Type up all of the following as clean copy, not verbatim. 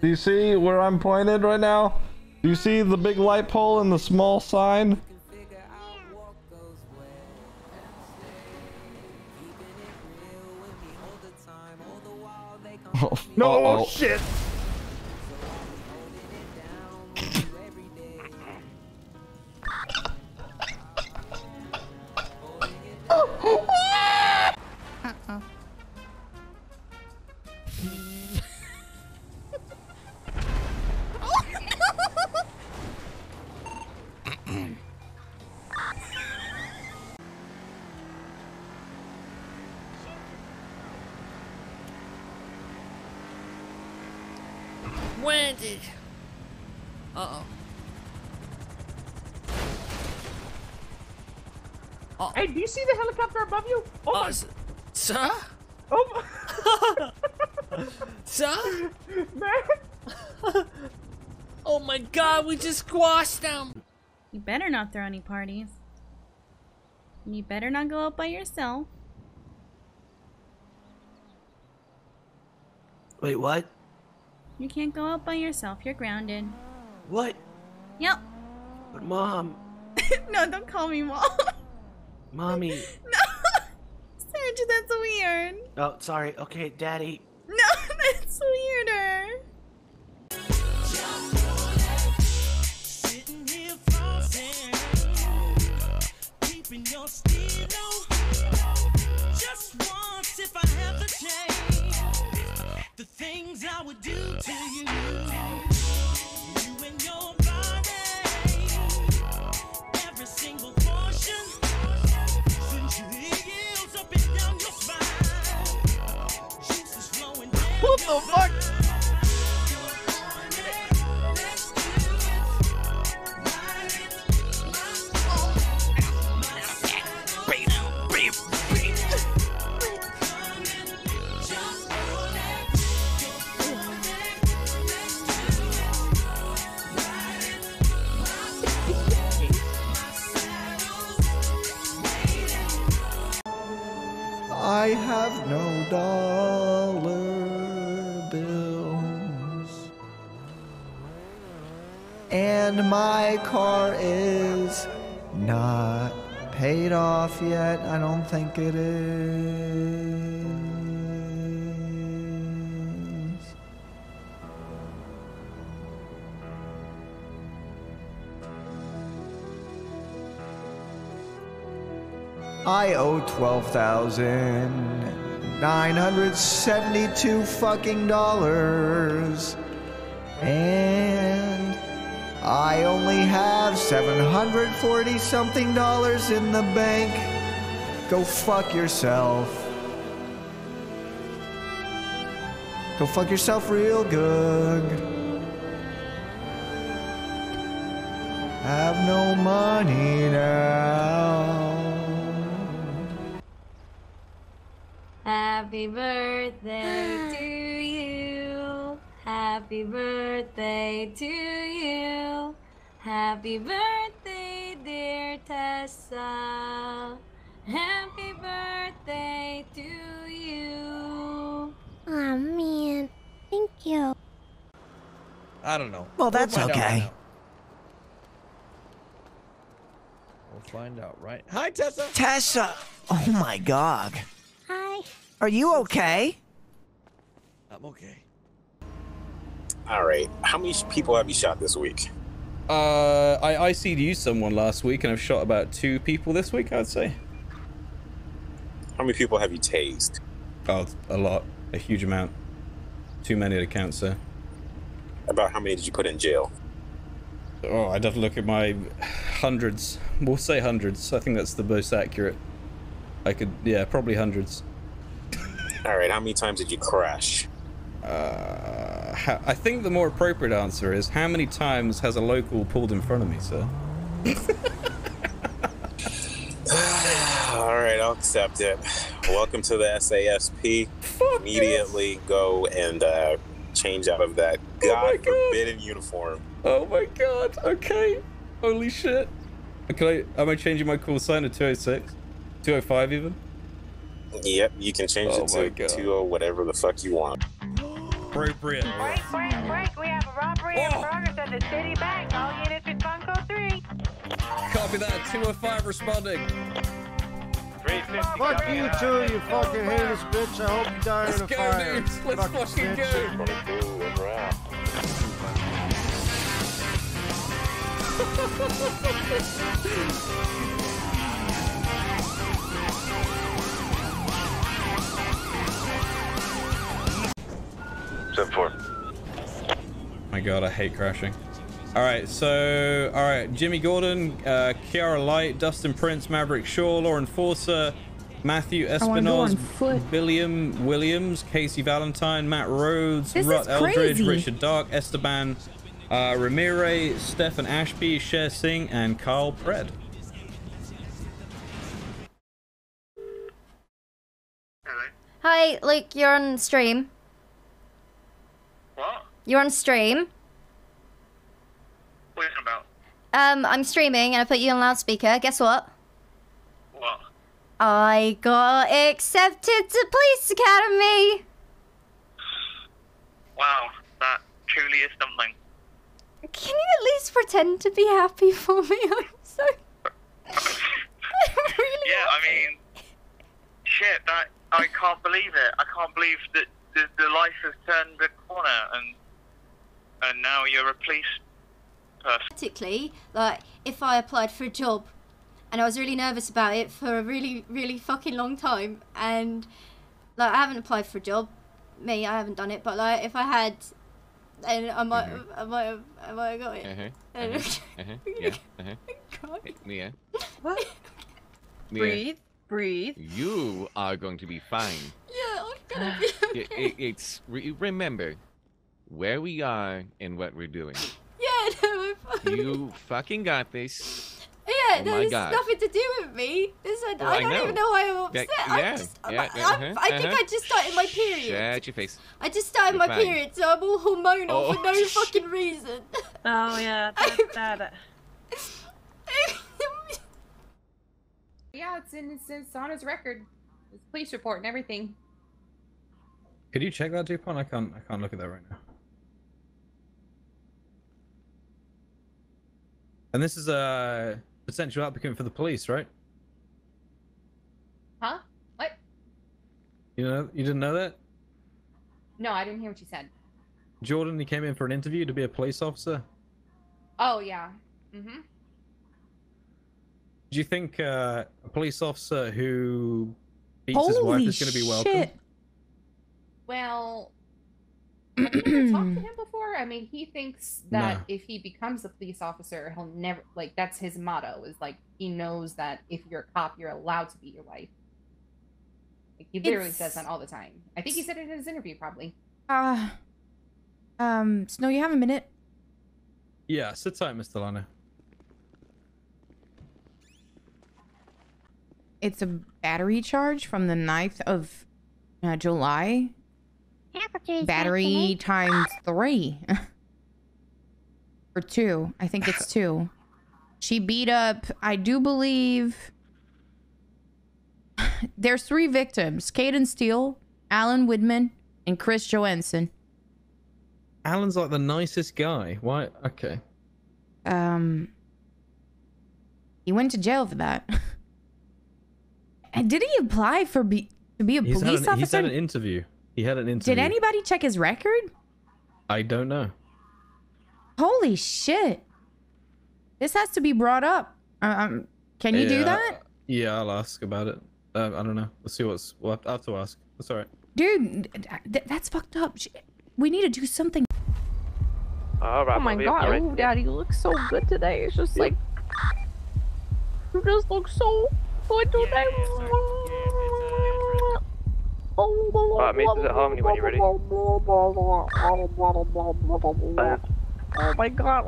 Do you see where I'm pointed right now? Do you see the big light pole and the small sign? Oh, no, oh shit! Hey, do you see the helicopter above you? Oh, sir? Oh, my sir? Man. Oh my God, we just squashed them. You better not throw any parties. You better not go out by yourself. Wait, what? You can't go out by yourself. You're grounded. What? Yep. But Mom. No, don't call me Mom. Mommy. No. Serge, that's weird. Oh, sorry. Okay, Daddy. No, that's weirder. Just once if I have the chance, the things I would do to you. You and your body. Every single portion. What the fuck? I have no dollar bills, and my car is not paid off yet. I don't think it is. I owe $12,972 fucking dollars, and I only have $740 something dollars in the bank. Go fuck yourself. Go fuck yourself real good. I have no money now. Happy birthday to you. Happy birthday to you. Happy birthday, dear Tessa. Happy birthday to you. Aw, man. Thank you. I don't know. Well, that's okay. We'll find out, right? Hi, Tessa. Tessa. Oh, my God. Hi. Are you okay? I'm okay. All right. How many people have you shot this week? I ICD'd someone last week, and I've shot about 2 people this week, I'd say. How many people have you tased? Oh, a lot. A huge amount. Too many to count, sir. About how many did you put in jail? Oh, I'd have to look at my hundreds. We'll say hundreds. I think that's the most accurate. I could, yeah, probably hundreds. All right, how many times did you crash? I think the more appropriate answer is, how many times has a local pulled in front of me, sir? All right, I'll accept it. Welcome to the SASP. Fuck immediately this. Go and change out of that God-forbidden uniform. Oh my God, okay. Holy shit. Can I, am I changing my call sign to 206? 205 even? Yep, you can change it to 20 whatever the fuck you want. appropriate. Break. We have a robbery in progress at the city bank. All units respond code 3. Copy that. 205 responding. 350. Fuck you two, you fucking haters, bitch. I hope you die in a fire. Let's go, dudes. Let's fucking go. My God, I hate crashing. All right, so Jimmy Gordon, Kiara Light, Dustin Prince, Maverick Shaw, Lauren Forser, Matthew Espinosa, William Williams, Casey Valentine, Matt Rhodes, Rut Eldridge, Richard Dark, Esteban Ramirez, Stefan Ashby, Cher Singh, and Carl Pred. Hello. Hi, Luke. You're on stream. What? You're on stream. What are you talking about? I'm streaming and I put you on loudspeaker. Guess what? What? I got accepted to Police Academy. Wow, that truly is something. Can you at least pretend to be happy for me? I'm so... I'm really happy. I mean... Shit, that... I can't believe it. I can't believe that... The life has turned the corner, and now you're a police person. Practically, like, if I applied for a job, and I was really nervous about it for a really, really fucking long time, and, like, I haven't applied for a job. Me, I haven't done it, but, like, if I had, then I might have I might have got it. Yeah. What? Breathe. You are going to be fine. Yeah, I'm gonna be okay. Remember where we are and what we're doing. Yeah, no, I'm fine. You fucking got this. Yeah, oh no, this has nothing to do with me. This is, well, I don't even know why I'm upset. I think I just started my period. Shut your face. I just started my period, so I'm all hormonal for no fucking reason. Oh yeah, that. Yeah, it's on his record, his police report and everything. Could you check that, DuPont? I can't look at that right now. And this is a potential applicant for the police, right? Huh? What? You didn't know that? No, I didn't hear what you said. Jordan, he came in for an interview to be a police officer. Oh yeah. Mm-hmm. Do you think a police officer who beats his wife is going to be welcome? Well, have you talked to him before? I mean, he thinks that if he becomes a police officer, he'll never, like, that's his motto, is like, he knows that if you're a cop, you're allowed to beat your wife. Like, he literally says that all the time. I think he said it in his interview, probably. Snow, you have a minute? Yeah, sit tight, Mr. Lana. It's a battery charge from the 9th of July. Battery times 3. Or 2. I think it's 2. She beat up, I do believe... There's 3 victims. Caden Steele, Alan Widman, and Chris Johansen. Alan's like the nicest guy. Why? Okay. He went to jail for that. Did he apply for to be a police officer? He's had an interview. Did anybody check his record? I don't know. Holy shit. This has to be brought up. Can you do that? Yeah, I'll ask about it. I don't know. Let's see what's... We'll have to ask. That's all right. Dude, that's fucked up. We need to do something. All right, oh my God. Right. Oh, Daddy, you look so good today. It's just like... You just look so... Alright, mate, is it Harmony when you're ready? Oh my God.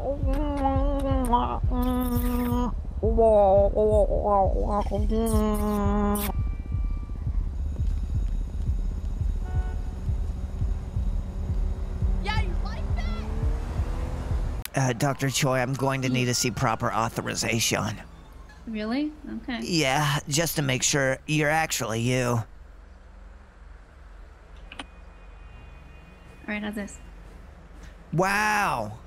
Yeah, you like that? Dr. Choi, I'm going to need to see proper authorization. Really? Okay. Yeah, just to make sure you're actually you. Alright, how's this? Wow.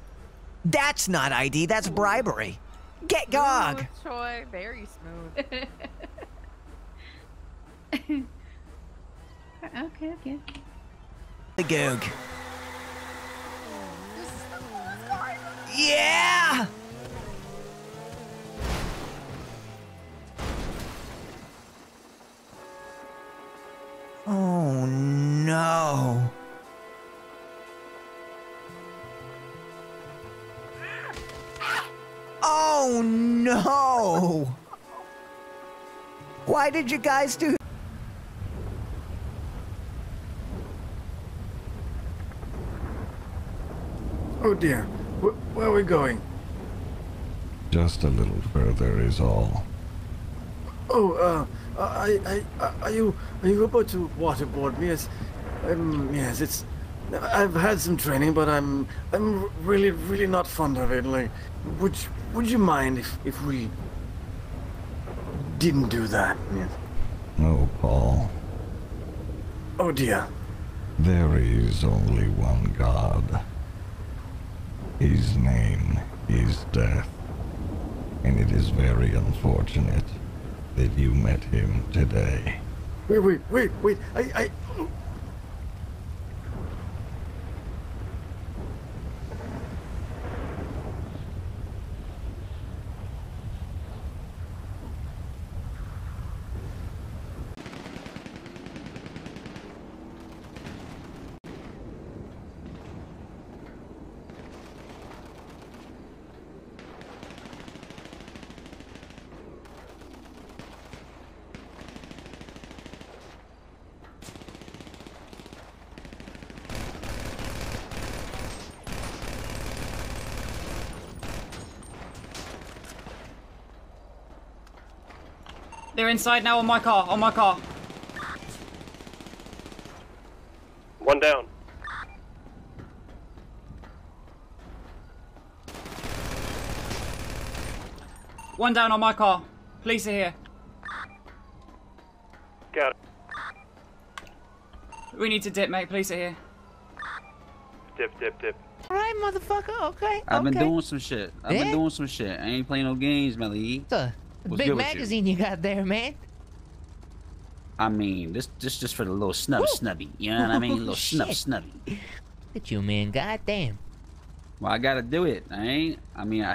That's not ID, that's bribery. Get gog. Ooh, Choi, very smooth. Okay, okay. The goog. Yeah! Oh no. Oh no. Why did you guys do that? Oh dear, where are we going? Just a little further is all. Oh, are you about to waterboard me? Yes, yes, it's. I've had some training, but I'm really not fond of it. Like, would you mind if we didn't do that? Yes. No, Paul. Oh dear. There is only one God. His name is Death, and it is very unfortunate that you met him today. Wait, They're inside now on my car. One down. One down on my car. Police are here. Got it. We need to dip, mate. Police are here. Dip. Alright, motherfucker. Okay. I've been doing some shit. I ain't playing no games, Melly. Big magazine you got there, man. I mean, this just for the little snubby. You know what I mean? Little snubby. Look at you, man. Goddamn. Well, I gotta do it. I mean,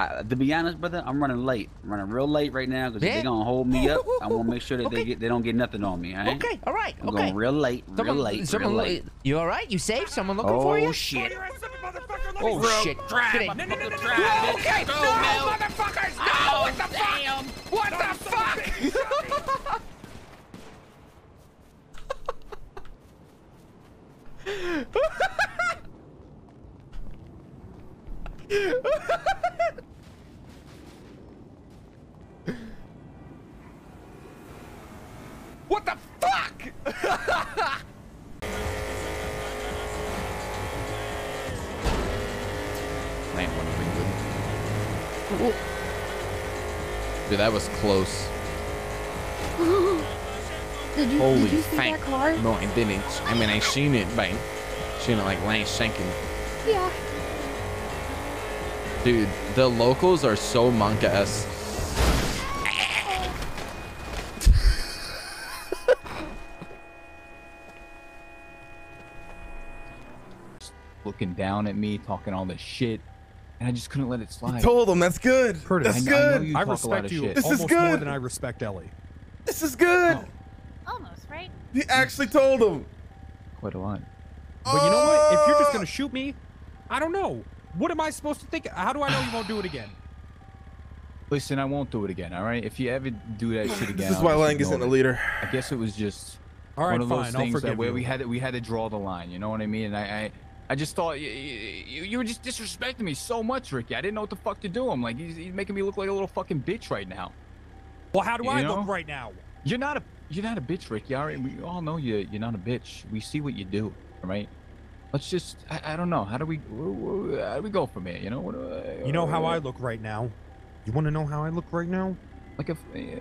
to be honest, brother, I'm running late. I'm running real late right now because they're gonna hold me up. I want to make sure that they don't get nothing on me. Right? Okay, all right. I'm going real late. You all right? You safe? Someone looking for you? Shit. Oh shit! Grab! No! Okay! No, motherfuckers! No! Oh, what the damn. Fuck? What the fuck? What the fuck? Dude, that was close. Did you see that car? No, I didn't. I mean, I seen it, but I seen it like last second. Yeah. Dude, the locals are so monka-esque. Looking down at me, talking all this shit. And I just couldn't let it slide. You told him that's good. Curtis, that's good. I respect you. This is good. More than I respect Ellie. This is good. Oh. Almost right. He actually told him. Quite a lot. But you know what? If you're just gonna shoot me, I don't know. What am I supposed to think? How do I know you won't do it again? Listen, I won't do it again. All right. If you ever do that shit again, this is why Lang isn't the leader. I guess it was just one of those things that where we had to draw the line. You know what I mean? And I just thought you were just disrespecting me so much, Ricky. I didn't know what the fuck to do. I'm like, he's making me look like a little fucking bitch right now. Well, how do I look right now? You're not a bitch, Ricky. All right, we all know you're not a bitch. We see what you do, right? Let's just, I don't know. How do we go from here? You know what? You know how I look right now. You want to know how I look right now? Like a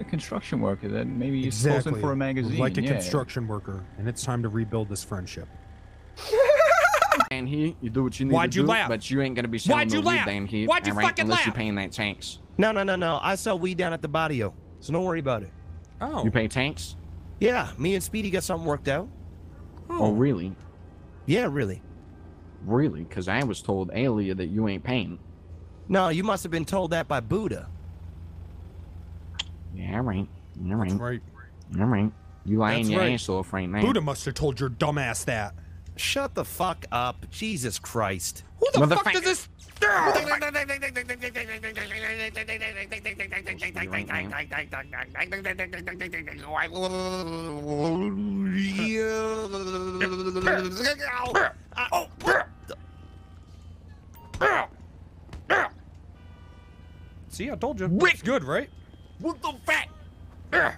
construction worker that maybe is posing for a magazine. Like a construction worker, and it's time to rebuild this friendship. down here, you do what you need to do, but you ain't gonna be selling no weed down here. Why'd you fucking laugh? Unless you're paying that tax. No, no, no, no. I sell weed down at the barrio, so don't worry about it. Oh. You pay tax? Yeah, me and Speedy got something worked out. Oh, really? Yeah, really. Really? Because I was told earlier that you ain't paying. No, you must have been told that by Buddha. Yeah, right. All right. That's right. All right. You lying your ass off right now. Buddha must have told your dumb ass that. Shut the fuck up. Jesus Christ. Who the fuck does this? See, I told you. It's good, right? What the fuck?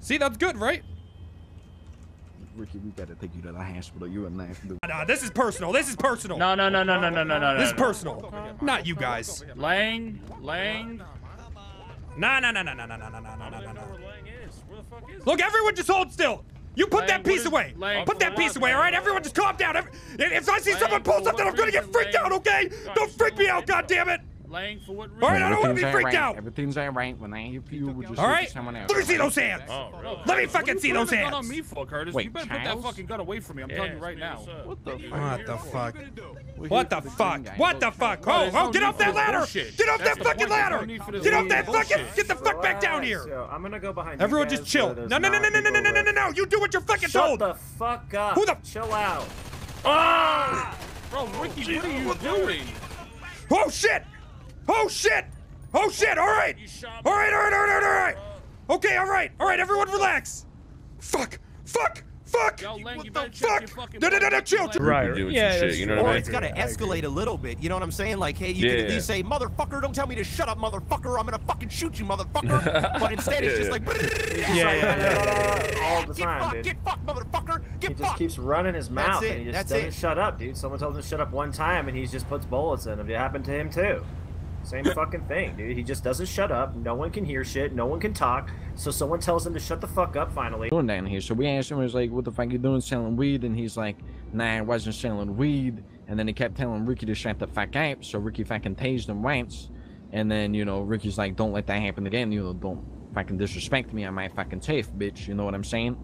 See, that's good, right? Ricky, we gotta take you to the hospital. You a nasty dude. Nah, this is personal. This is personal. No, no, no, no, no, no, no, no. This is personal. Not you guys. Lang, Lang. Nah, nah, nah, nah, nah, nah, nah, nah, nah, nah, nah, nah. Look, everyone, just hold still. You put that piece away. Put that piece away, all right? Everyone, just calm down. If I see someone pull something, I'm gonna get freaked out, okay? Don't freak me out, goddammit. Lang, for what reason? All right, I don't want to be freaked out. Everything's all right. When I hear you, we'll just shoot someone else. Let me see those hands. Oh, really? Let me fucking see those hands. What are you putting the gun on me for, Curtis? Wait, you better put that fucking gun away from me. I'm telling you right now. What the fuck? What the fuck? What the fuck? Oh, oh, get off that ladder! Get off that fucking ladder! Get off that fucking! Get the fuck back down here! I'm gonna go behind. Everyone, just chill. No, no, no, no, no, no, no, no, no, no! You do what you're fucking told. Shut the fuck up. Who the? Chill out. Ah! Bro, Ricky, what are you doing? Oh shit! Oh shit! Oh shit! All right! All right! All right! All right! All right! Okay! All right! All right! Everyone, relax. Fuck! Fuck! Fuck! Yo, Lang, fuck! No! No! No! No! Chill! Right? Yeah. Shit, you know what I mean? It's gotta escalate a little bit. You know what I'm saying? Like, hey, you can at least say, "Motherfucker, don't tell me to shut up, motherfucker. I'm gonna fucking shoot you, motherfucker." But instead, it's just like, all the time, dude. Get fucked, motherfucker! Get fucked. He just keeps running his mouth, and he just doesn't shut up, dude. Someone tells him to shut up one time, and he just puts bullets in him. It happened to him too. Same fucking thing, dude. He just doesn't shut up. No one can hear shit. No one can talk. So someone tells him to shut the fuck up finally. Doing down here. So we asked him, he was like, what the fuck you doing selling weed? And he's like, nah, I wasn't selling weed. And then he kept telling Ricky to shut the fuck up. So Ricky fucking tased him once. And then, you know, Ricky's like, don't let that happen again. You know, don't fucking disrespect me on my fucking turf, bitch. You know what I'm saying?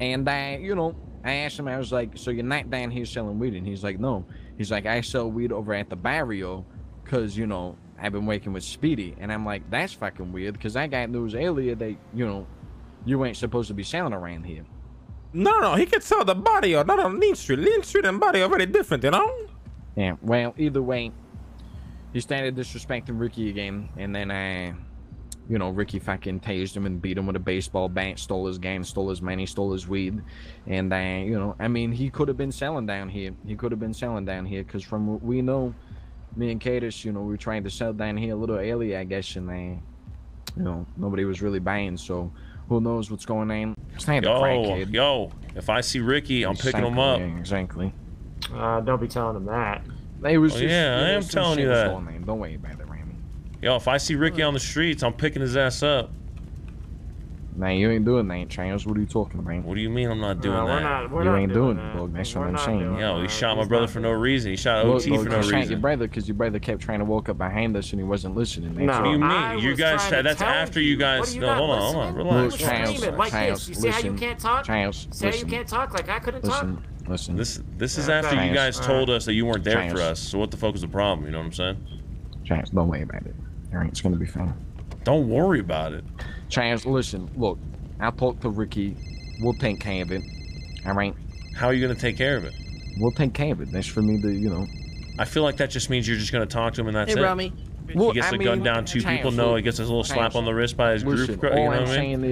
And I, you know, I asked him, I was like, so you're not down here selling weed? And he's like, no. He's like, I sell weed over at the barrio. Because, you know, I've been working with Speedy. And I'm like, that's fucking weird. Because I got news earlier that, you know, you ain't supposed to be selling around here. No, no, he could sell the body or not on Lean Street. Lean Street and body are very different, you know? Yeah, well, either way, he started disrespecting Ricky again. And then I, you know, Ricky fucking tased him and beat him with a baseball bat, stole his gun, stole his money, stole his weed. And I, you know, I mean, he could have been selling down here. He could have been selling down here. Because from what we know, me and Cadice, you know, we were trying to sell down here a little early, I guess, and they, you know, nobody was really buying, so who knows what's going on. Yo, if I see Ricky, I'm picking him up. Yeah, exactly. Don't be telling him that. It was just, yeah, I am telling you that. Don't worry about it, Ramy. Yo, if I see Ricky on the streets, I'm picking his ass up. Nah, you ain't doing that, Charles. What are you talking about? What do you mean I'm not doing that? You ain't doing it, dog. That's what I'm saying. Yo, he shot my brother for no reason. He shot OT for no reason. He shot your brother because your brother kept trying to walk up behind us and he wasn't listening. No, what do you mean? You guys said that's after you guys. No, hold on, hold on. Relax. Charles, you see how you can't talk? Charles, see how you can't talk? Like I couldn't talk? Listen. This is after you guys told us that you weren't there for us. So what the fuck was the problem? You know what I'm saying? Charles, don't worry about it. All right, it's going to be fine. Don't worry about it. Charles, listen, look, I'll talk to Ricky. We'll take care of it. All right? How are you going to take care of it? We'll take care of it. That's for me to, you know. I feel like that just means you're just going to talk to him and that's it. Hey, Ramy. Well, he gets the gun down. Two people know. He gets his little slap on the wrist by his group. You know what I mean? All I'm saying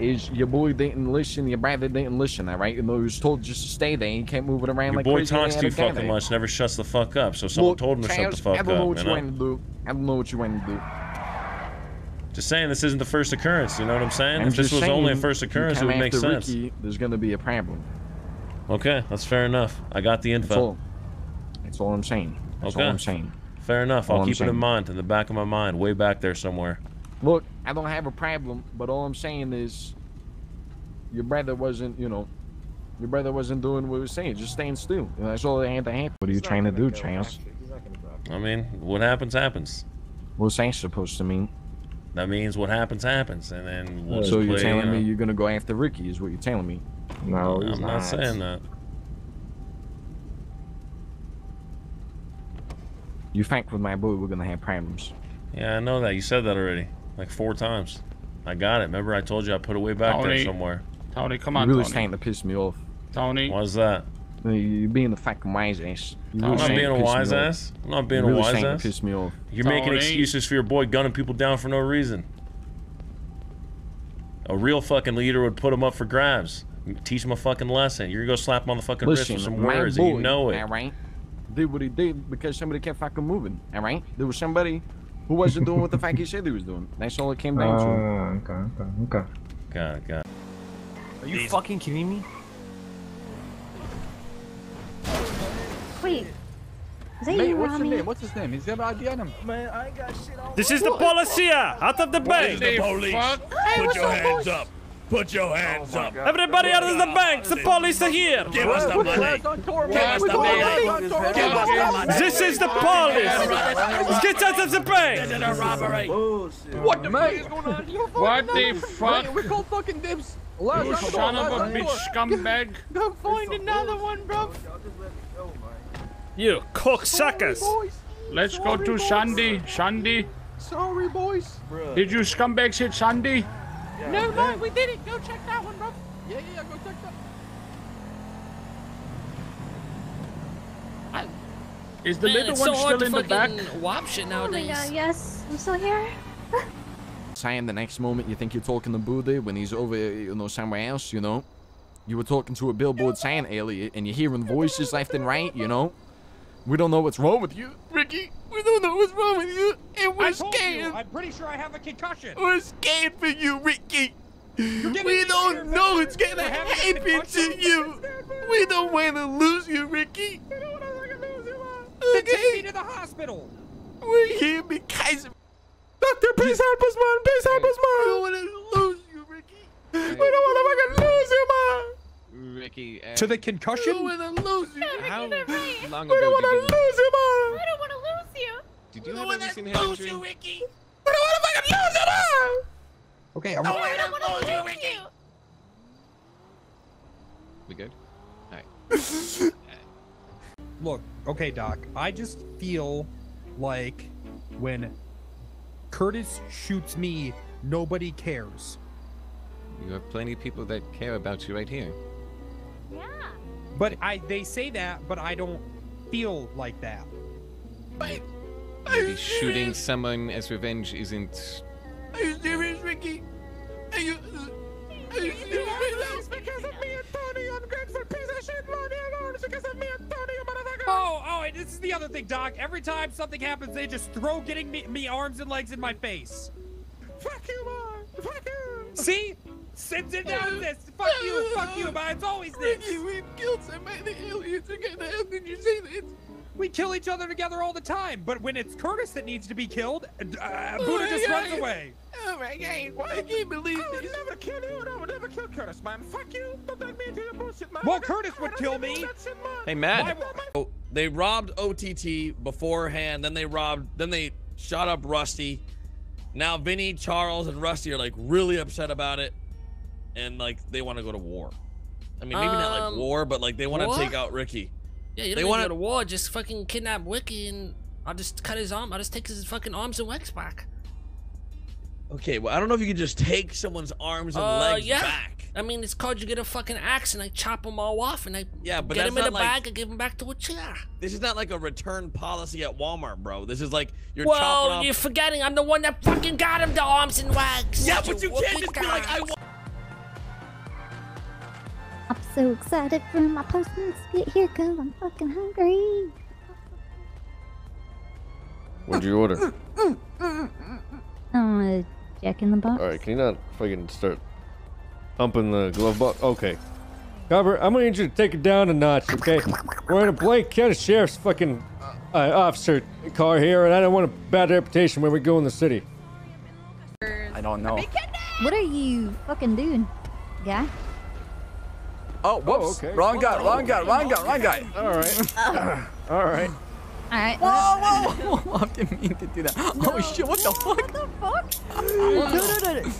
is your boy didn't listen. Your brother didn't listen, all right? You know, he was told just to stay there. He can't move it around like crazy. Your boy talks too fucking much, never shuts the fuck up. So someone told him to shut the fuck up. I don't know what you want to do. I don't know what you want to do. Just saying, this isn't the first occurrence, you know what I'm saying? If this was only a first occurrence, it would make sense. Ricky, there's going to be a problem. Okay, that's fair enough. I got the info. That's all I'm saying. That's all I'm saying. Fair enough. I'll keep it in mind, in the back of my mind, way back there somewhere. Look, I don't have a problem, but all I'm saying is your brother wasn't, you know, Your brother wasn't doing what he was saying. Just stand still. And that's all hand to hand. What are you trying to do, Charles? I mean, what happens, happens. What's that supposed to mean? That means what happens, happens. And then we'll so you're telling me you're going to go after Ricky is what you're telling me. No, I'm not saying that. You think with my boy we're going to have problems. Yeah, I know that. You said that already. Like 4 times. I got it. Remember I told you I put it way back there somewhere. Tony, come on, Tony. You're really starting to piss me off. Tony. Why's that? You're being the fucking wise ass. I'm not being a wise ass. I'm not being a wise ass. You're really piss me off. You're making excuses for your boy gunning people down for no reason. A real fucking leader would put him up for grabs. Teach him a fucking lesson. You're gonna go slap him on the fucking wrist with some words. You know it. All right. Did what he did because somebody kept fucking moving. All right. There was somebody who wasn't doing what the fuck he said he was doing. That's all it came down to. Okay. God. Are you fucking kidding me? Wait. Is that you, Rami? What's his name? He's got an ID on him. Man, I ain't got shit on. This is the policia! Out of the bank! The police! Put your hands up! Put your hands up! Everybody out of the bank! The police are here! Give us the money! This is the police! Get out of the bank! This is a robbery! What the fuck is going on? What the fuck? We're called fucking dibs! You son of a bitch scumbag! Go find another one, bro! You cocksuckers! Let's go to Shandy. Shandy. Sorry, boys. Did you scumbags hit Shandy? Yeah, no, we didn't. Go check that one, bro. Yeah, go check that. Is the little one still in the back? Wop shit nowadays. Oh my God, yes, I'm still here. Sam, the next moment you think you're talking to Buddha when he's over, you know, somewhere else, you know. You were talking to a billboard sign earlier, and you're hearing voices left and right, you know. We don't know what's wrong with you, Ricky. We don't know what's wrong with you. And we're scared. I'm pretty sure I have a concussion. We're scared for you, Ricky. We don't know what's gonna happen to you. We don't want to lose you, Ricky. We don't want to lose you. Then take me to the hospital. We're here because Doctor, please help us, man. Please help us, man. We don't want to lose you, Ricky. We don't want to lose you, man. Ricky, to the concussion? I don't want to lose you. How long ago I don't want to lose you. Did you ever listen to him? You, Ricky. I don't want to fucking lose you, man. Okay, I don't want to lose you, Ricky. We good? All right. Look, okay, Doc. I just feel like when Curtis shoots me, nobody cares. You have plenty of people that care about you right here. Yeah. But they say that, but I don't feel like that. Maybe shooting someone as revenge isn't... Are you serious, Ricky? Are you serious? Because of me and Tony, I'm grateful piece of shit, Lonnie, alone. It's because of me and Tony, you motherfucker. Oh, and this is the other thing, Doc. Every time something happens, they just throw me arms and legs in my face. Fuck you, man. Fuck you. See? Sims it down this! Fuck you, man! It's always this! Ricky, we've killed so many aliens together, how did you say that? We kill each other together all the time, but when it's Curtis that needs to be killed, Buddha just runs away! Oh my God, why can't you believe this? I would never kill you, and I would never kill Curtis, man! Fuck you! Don't let me into your bullshit, man! Well, Curtis would kill me! Hey, Matt! Oh, they robbed OTT beforehand, then they shot up Rusty. Now Vinny, Charles, and Rusty are like really upset about it. And like they want to go to war. I mean, maybe not like war, but like they want to take out Ricky. Yeah, you don't want to go to war. Just fucking kidnap Ricky, and I'll just cut his arm. I'll just take his fucking arms and legs back. Okay, well, I don't know if you can just take someone's arms and legs back. I mean, it's called you get a fucking axe and I chop them all off and I but get him in a bag and give him back to a chair. This is not like a return policy at Walmart, bro. This is like you're chopping off. You're forgetting I'm the one that fucking got him the arms and legs. Yeah, but you can't just be like I want. I'm so excited for my postmates to get here because I'm fucking hungry. What'd you order? Jack in the box. Alright, can you not fucking start pumping the glove box? Okay. Robert, I'm gonna need you to take it down a notch, okay? We're in a Blake County Sheriff's fucking officer car here, and I don't want a bad reputation when we go in the city. I don't know. What are you fucking doing, guy? Oh, whoops. Oh, okay. Wrong guy. All right. All right. All right. Whoa, whoa, whoa. I didn't mean to do that. No. Oh, shit. What the fuck? What the fuck? No.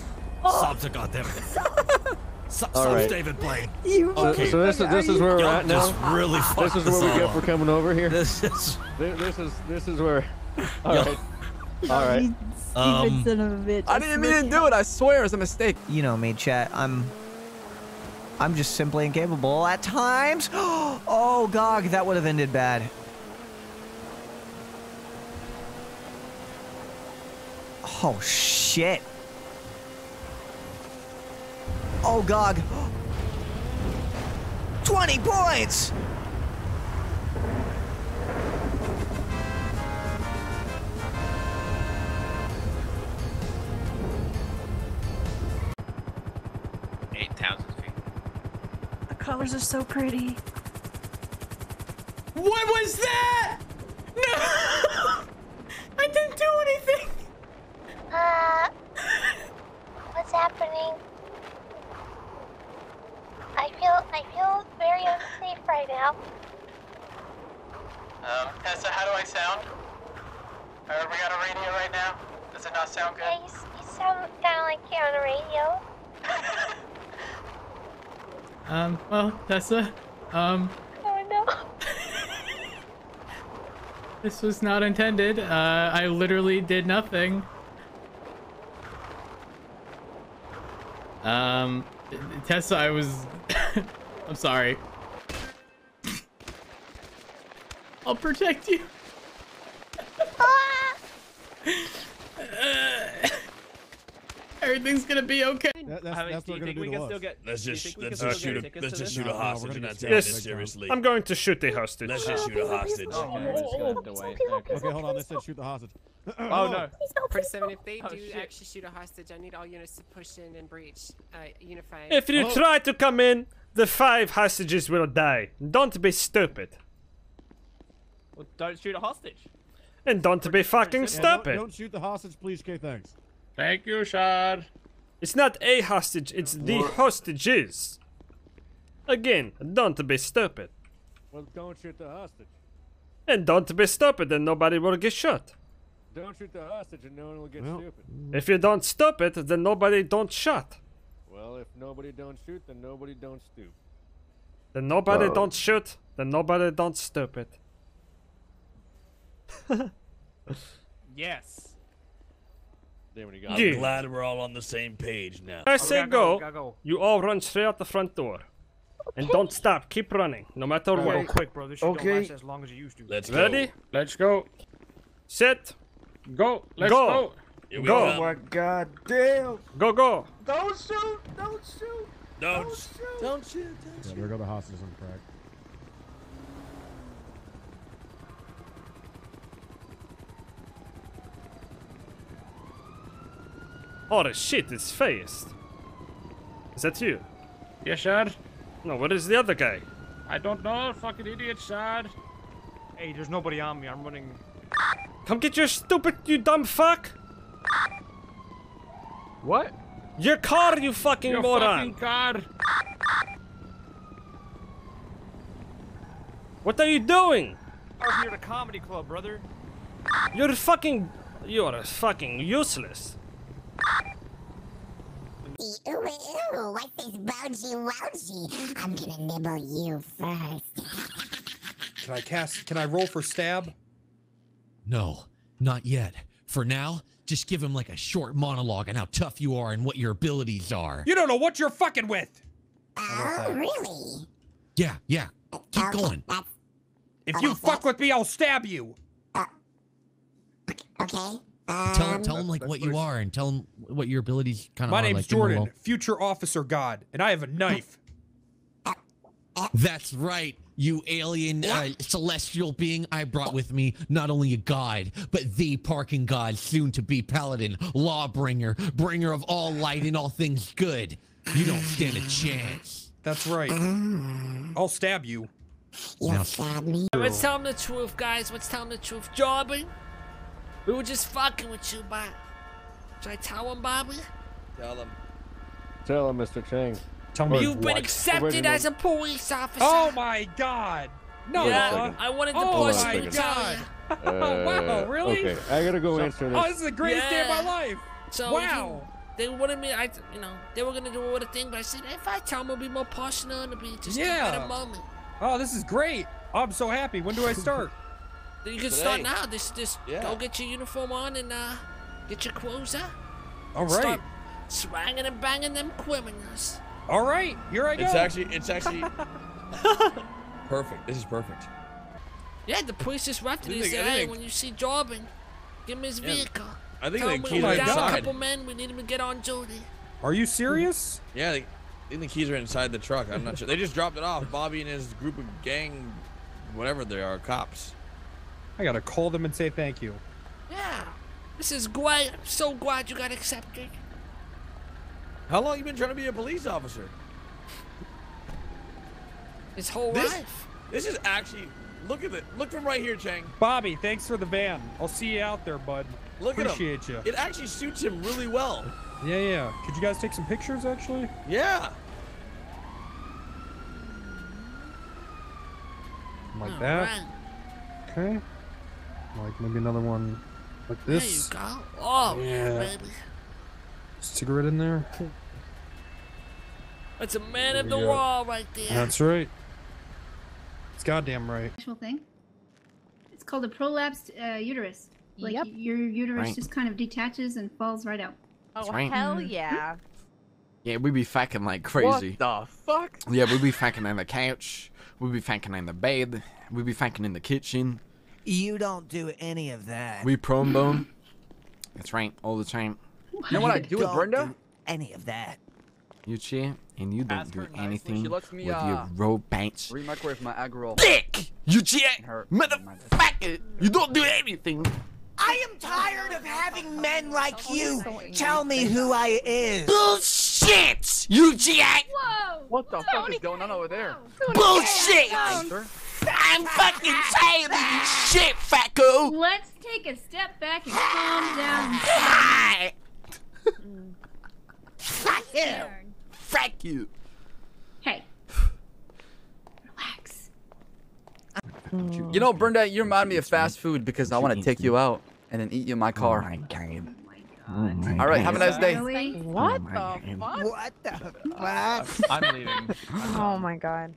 Oh. Subs are goddamn it. Subs David Blaine. Okay. So this is where we're at now. Really this is where we get for coming over here. This is where. All right. All right. Son of a bitch. I didn't mean to do it. I swear it's a mistake. You know me, chat. I'm just simply incapable at times. Oh, God, that would have ended bad. Oh, shit. Oh, God. 20 points! Colors are so pretty. What was that? No! I didn't do anything! What's happening? I feel very unsafe right now. Tessa, how do I sound? We got a radio right now? Does it not sound good? Yeah, you sound kinda like you're on a radio. Well, Tessa, oh, no. This was not intended. I literally did nothing. Tessa, I was... I'm sorry. I'll protect you. Everything's gonna be okay. That's do you think we can still get? Let's just shoot a hostage and not take this seriously. I'm going to shoot the hostage. Let's just shoot a hostage. Okay, hold on. They said shoot the hostage. Oh no! Person, if they do actually shoot a hostage, I need all units to push in and breach. Unify. If you try to come in, the 5 hostages will die. Don't be stupid. Well, don't shoot a hostage. And don't be fucking stupid. Don't shoot the hostage, please. Okay, thanks. Thank you, Shad. It's not a hostage, it's the hostages. Again, don't be stupid. Well, don't shoot the hostage. And don't be stupid and nobody will get shot. Don't shoot the hostage and no one will get stupid. If you don't stop it, then nobody don't shot. Well, if nobody don't shoot, then nobody don't stoop. Then nobody don't shoot, then nobody don't stupid. Yes. I'm glad we're all on the same page now. I say go. You all run straight out the front door. And don't stop. Keep running. No matter what. Real quick, bro. This shit don't last as long as it used to. Let's Ready? Let's go. Set. Go. Let's go. Go. Oh my god damn. Go, go. Don't shoot. Don't shoot. Don't shoot. Don't shoot. Yeah, there go the hostages on crack. Oh, the shit is fast. Is that you? Yes, Shad. No, where is the other guy? I don't know, fucking idiot, Shad. Hey, there's nobody on me, I'm running. Come get your stupid, you dumb fuck! What? Your car, you fucking moron! Your fucking car! What are you doing? I'm here at a comedy club, brother. You're fucking useless. Ooh, ooh, what's this bouncy wouncy? I'm gonna nibble you first. Can I roll for stab? No, not yet. For now, just give him like a short monologue on how tough you are and what your abilities are. You don't know what you're fucking with! Oh, really? Yeah, yeah. Keep going. If you fuck with me, I'll stab you! Okay. Tell him like what you are and tell him what your abilities kind of are. My name's Jordan, future officer god, and I have a knife. That's right, you alien celestial being I brought with me. Not only a god, but the parking god, soon to be paladin, lawbringer, bringer of all light and all things good. You don't stand a chance. That's right. I'll stab you. You'll stab me. Let's tell him the truth, guys. Let's tell him the truth. Jordan, we were just fucking with you, but should I tell him, Bobby? Tell him. Tell him, Mr. Chang. Tommy, you've been accepted as a police officer. Oh my God! No, yeah, I wanted to push my God! Wow, really? Okay, I gotta go answer this. Oh, this is the greatest day of my life. So wow. They wanted me, you know, they were gonna do a thing, but I said, if I tell them, it'll be more personal and it'll be just a moment. Oh, this is great. Oh, I'm so happy. When do I start? You can start now. Just go get your uniform on and get your clothes out. All right. Start swanging and banging them criminals. All right, here I go. It's actually perfect. This is perfect. Yeah, the police just left and they said, hey, when you see Jordan, give him his vehicle. I think they keyed him inside. A couple men, we need him to get on duty. Are you serious? Yeah, I think the keys are inside the truck. I'm not sure. They just dropped it off. Bobby and his group of gang, whatever they are, cops. I gotta call them and say thank you. Yeah, this is great. I'm so glad you got accepted. How long you been trying to be a police officer? His whole life. This is actually. Look at it. Look from right here, Chang. Bobby, thanks for the van. I'll see you out there, bud. Look Appreciate at him. You. It actually suits him really well. Yeah, yeah. Could you guys take some pictures, actually? Yeah. Like that. Right. Okay. Like maybe another one like this. There you go. Oh, yeah, baby. Cigarette in there. That's a man of the wall right there. That's right. It's goddamn right. Special thing. It's called a prolapsed uterus. Like your uterus just kind of detaches and falls right out. Oh hell yeah! Yeah, we be fucking like crazy. What the fuck? Yeah, we be fucking on the couch. We be fucking in the bed. We be fucking in the kitchen. You don't do any of that. We prone bone. That's right, all the time. You know what I do with Brenda? Do any of that. You cheer and you don't do anything with your romance. Remicrowave my egg roll. Dick! You cheer, motherfucker! You don't do anything. I am tired of having men like you tell me who I is. Bullshit! You cheer! Whoa! What the fuck is going on over there? Bullshit! I'm fucking tired of you shit, fucko! Let's take a step back and calm down. Hi! Fuck you! Fuck you! Hey. Relax. You know, Brenda, you remind me of fast food because I want to take you out and then eat you in my car. Oh my God. Oh all right, have a nice day. Really? What the fuck? What the fuck? I'm leaving. Oh my God.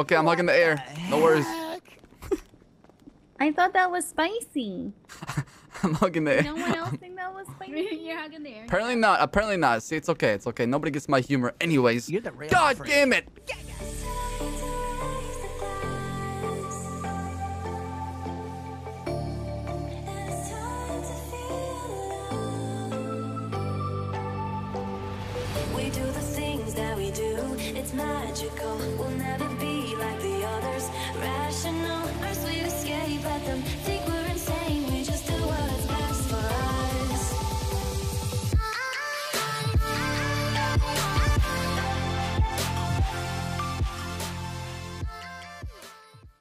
Okay, I'm hugging the air. No worries. I thought that was spicy. I'm hugging the air. No one else think that was spicy? You're hugging the air. Apparently not. Apparently not. See, it's okay. It's okay. Nobody gets my humor anyways. You're the real God friend. Damn it. We do the things that we do. It's magical. We'll never be like the others. Rational. Our sweet escape.